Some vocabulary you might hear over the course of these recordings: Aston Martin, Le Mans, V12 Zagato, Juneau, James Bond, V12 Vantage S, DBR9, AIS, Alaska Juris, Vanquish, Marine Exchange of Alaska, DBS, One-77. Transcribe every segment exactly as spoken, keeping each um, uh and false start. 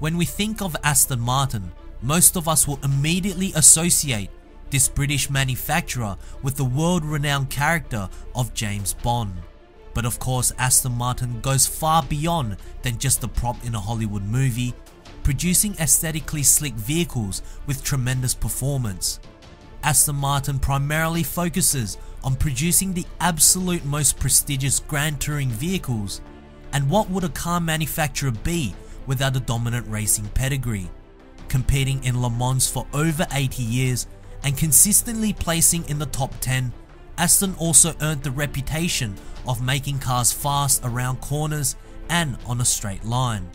When we think of Aston Martin, most of us will immediately associate this British manufacturer with the world-renowned character of James Bond. But of course, Aston Martin goes far beyond than just a prop in a Hollywood movie, producing aesthetically slick vehicles with tremendous performance. Aston Martin primarily focuses on producing the absolute most prestigious grand touring vehicles, and what would a car manufacturer be without a dominant racing pedigree, competing in Le Mans for over eighty years and consistently placing in the top ten, Aston also earned the reputation of making cars fast around corners and on a straight line.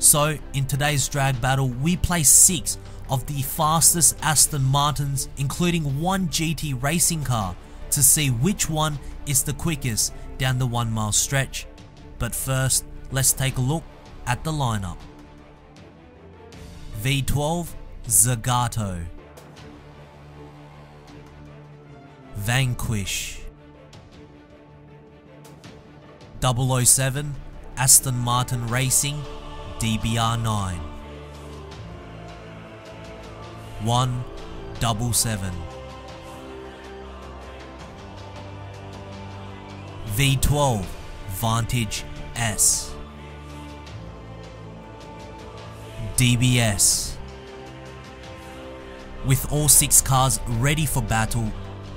So in today's drag battle, we place six of the fastest Aston Martins, including one G T racing car, to see which one is the quickest down the one mile stretch. But first, let's take a look at the lineup. V twelve Zagato, Vanquish, double oh seven Aston Martin Racing D B R nine, one seventy-seven, V twelve Vantage S, D B S. With all six cars ready for battle,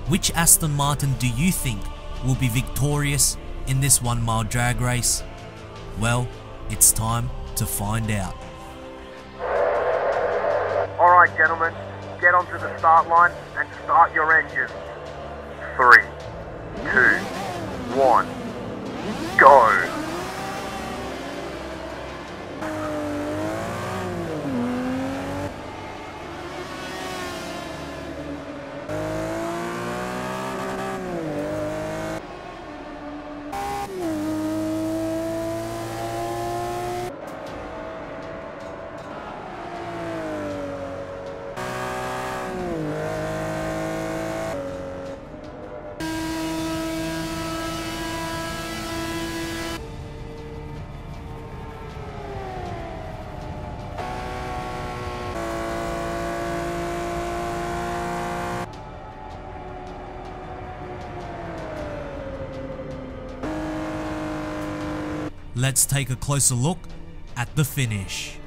which Aston Martin do you think will be victorious in this one mile drag race? Well, it's time to find out. Alright gentlemen, get onto the start line and start your engines. Three, two, one, go! Let's take a closer look at the finish.